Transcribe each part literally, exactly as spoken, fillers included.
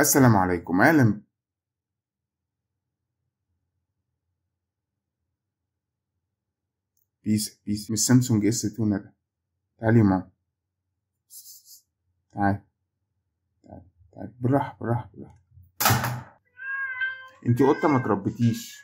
السلام عليكم. اهلا بيس بيس مش سامسونج اس اتنين ده. تعالي يا ماما، تعالي تعالي تعالي بالراحة بالراحة بالراحة. انتي قطة ما تربيتيش،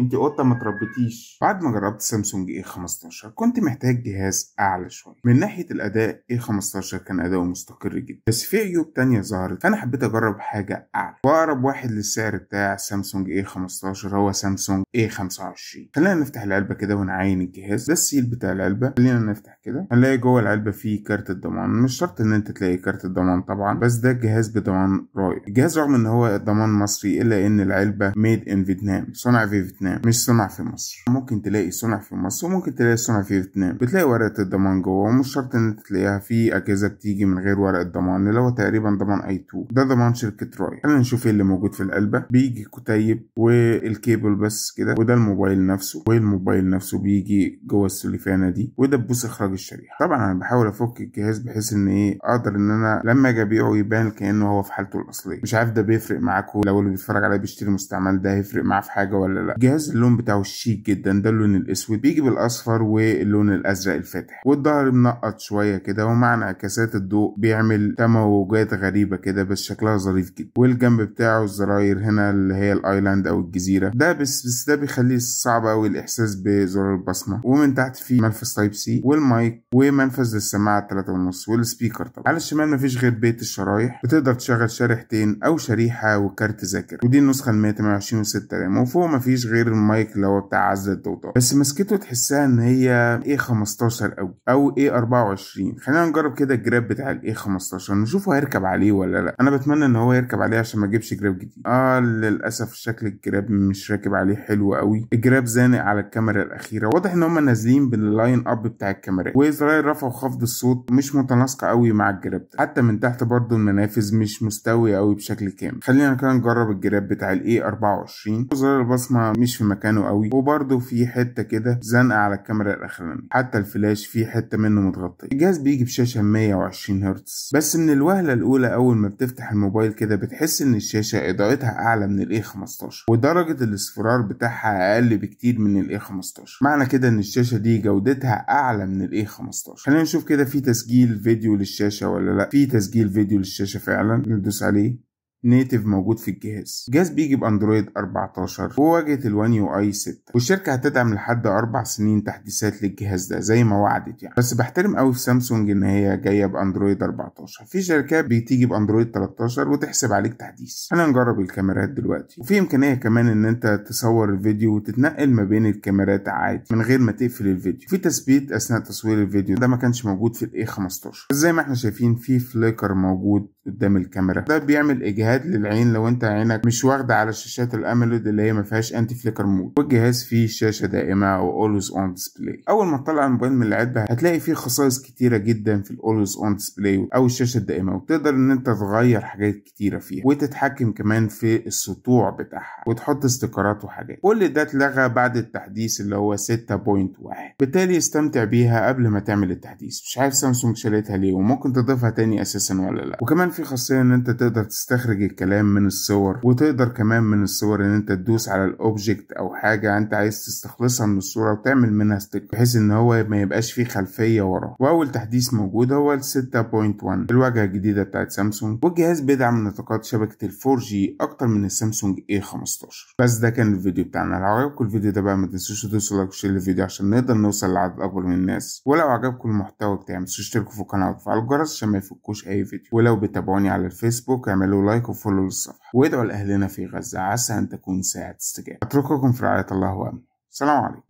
انتي قطة ما تربيتيش. بعد ما جربت سامسونج إيه خمستاشر كنت محتاج جهاز أعلى شوية. من ناحية الأداء إيه خمستاشر كان أداؤه مستقر جدا، بس في عيوب تانية ظهرت، فأنا حبيت أجرب حاجة أعلى. وأقرب واحد للسعر بتاع سامسونج إيه خمستاشر هو سامسونج إيه خمسة وعشرين. خلينا نفتح العلبة كده ونعاين الجهاز. ده السيل بتاع العلبة، خلينا نفتح كده. هنلاقي جوه العلبة فيه كارت الضمان، مش شرط إن أنت تلاقي كارت الضمان طبعًا، بس ده الجهاز بضمان رائع. الجهاز رغم إن هو ضمان مصري إلا إن العلبة ميد إن فيتنام، صنع في فيتنام، مش صنع في مصر. ممكن تلاقي صنع في مصر وممكن تلاقي صنع في فيتنام. بتلاقي ورقة الضمان جوه، ومش شرط ان تلاقيها. في اجهزة بتيجي من غير ورقة ضمان اللي هو تقريبا ضمان اي اتنين، ده ضمان شركة راي. خلينا نشوف ايه اللي موجود في العلبة. بيجي كتيب والكيبل بس كده، وده الموبايل نفسه، والموبايل نفسه بيجي جوه السليفانة دي، وده بوس اخراج الشريحة. طبعا انا بحاول افك الجهاز بحيث ان ايه اقدر ان انا لما اجي ابيعه يبان كانه هو في حالته الاصلية. مش عارف ده بيفرق معاكم لو اللي بيتفرج عليا بيشتري مستعمل ده هيفرق معاه في حاجة ولا لا. جهاز اللون بتاعه شيك جدا، ده اللون الاسود بيجي بالاصفر واللون الازرق الفاتح، والظهر منقط شويه كده، ومع انعكاسات الضوء بيعمل تموجات غريبه كده بس شكلها ظريف جدا. والجنب بتاعه الزراير هنا اللي هي الايلاند او الجزيره ده بس بس ده بيخليه صعب قوي الاحساس بزرار البصمه. ومن تحت فيه منفذ تايب سي والمايك ومنفذ للسماعه تلاتة ونص والسبيكر. طبعا على الشمال مفيش غير بيت الشرايح، بتقدر تشغل شريحتين او شريحه وكارت ذاكره، ودي النسخه ال مية وتمانية وعشرين وستة آلاف. وفوق مفيش غير المايك اللي هو بتاع عزل الضوضاء، بس مسكته تحسها ان هي إيه خمستاشر قوي او إيه أربعة وعشرين. خلينا نجرب كده الجراب بتاع الإيه خمستاشر نشوفه هيركب عليه ولا لا. انا بتمنى ان هو يركب عليه عشان ما اجيبش جراب جديد. اه للاسف شكل الجراب مش راكب عليه حلو قوي، الجراب زانق على الكاميرا الاخيره. واضح ان هم نازلين باللاين اب بتاع الكاميرات، وزراير رفع وخفض الصوت مش متناسقه قوي مع الجراب ده. حتى من تحت برضه المنافذ مش مستويه قوي بشكل كامل. خلينا كده نجرب الجراب بتاع الإيه أربعة وعشرين. زرار البصمه مش في مكانه قوي، وبرده في حته كده زنقه على الكاميرا الاخرانيه. حتى الفلاش في حته منه متغطيه. الجهاز بيجي بشاشه مية وعشرين هرتز، بس من الوهله الاولى اول ما بتفتح الموبايل كده بتحس ان الشاشه اضاءتها اعلى من الإيه خمستاشر، ودرجه الاصفرار بتاعها اقل بكتير من الإيه خمستاشر. معنى كده ان الشاشه دي جودتها اعلى من الإيه خمستاشر. خلينا نشوف كده في تسجيل فيديو للشاشه ولا لا. في تسجيل فيديو للشاشه فعلا، ندوس عليه. نيتف موجود في الجهاز. الجهاز بيجي باندرويد أربعتاشر وواجهه الوان يو اي ستة، والشركه هتدعم لحد اربع سنين تحديثات للجهاز ده زي ما وعدت يعني. بس بحترم قوي في سامسونج ان هي جايه باندرويد أربعتاشر. في شركات بتيجي باندرويد تلاتاشر وتحسب عليك تحديث. هنجرب الكاميرات دلوقتي، وفي امكانيه كمان ان انت تصور الفيديو وتتنقل ما بين الكاميرات عادي من غير ما تقفل الفيديو. في تثبيت اثناء تصوير الفيديو، ده ما كانش موجود في الإيه خمستاشر. زي ما احنا شايفين في فليكر موجود قدام الكاميرا، ده بيعمل اجهاد للعين لو انت عينك مش واخده على شاشات الاموليد اللي هي ما فيهاش انتي فليكر مود. والجهاز فيه شاشه دائمه او اولويز اون ديسبلاي. اول ما تطلع الموبايل من العلبه هتلاقي فيه خصائص كتيره جدا في الاولويز اون ديسبلاي او الشاشه الدائمه، وبتقدر ان انت تغير حاجات كتيره فيها وتتحكم كمان في السطوع بتاعها وتحط استيكرات وحاجات. كل ده اتلغى بعد التحديث اللي هو ستة نقطة واحد، بالتالي استمتع بيها قبل ما تعمل التحديث. مش عارف سامسونج شالتها ليه، وممكن تضيفها تاني اساسا ولا لا. وكمان في خاصيه ان انت تقدر تستخرج الكلام من الصور، وتقدر كمان من الصور ان انت تدوس على الاوبجكت او حاجه انت عايز تستخلصها من الصوره وتعمل منها ستيك، بحيث ان هو ما يبقاش فيه خلفيه وراه. واول تحديث موجود هو ال ستة نقطة واحد، الواجهه الجديده بتاعت سامسونج. والجهاز بيدعم نطاقات شبكه ال فور جي اكتر من السامسونج إيه خمستاشر. بس ده كان الفيديو بتاعنا. لو عجبكم الفيديو ده بقى ما تنسوش تدوسوا لايك وشير للفيديو عشان نقدر نوصل لعدد اكبر من الناس. ولو عجبكم المحتوى بتاعي ما تنسوش تشتركوا في القناه وتفعلوا الجرس عشان ما يفوتكوش اي فيديو. ولو بتابعوني على الفيسبوك اعملوا لايك وفولو للصفحة، وادعوا لأهلنا في غزة عسى أن تكون ساعة استجابة. أترككم في رعاية الله وأمنه. سلام عليكم.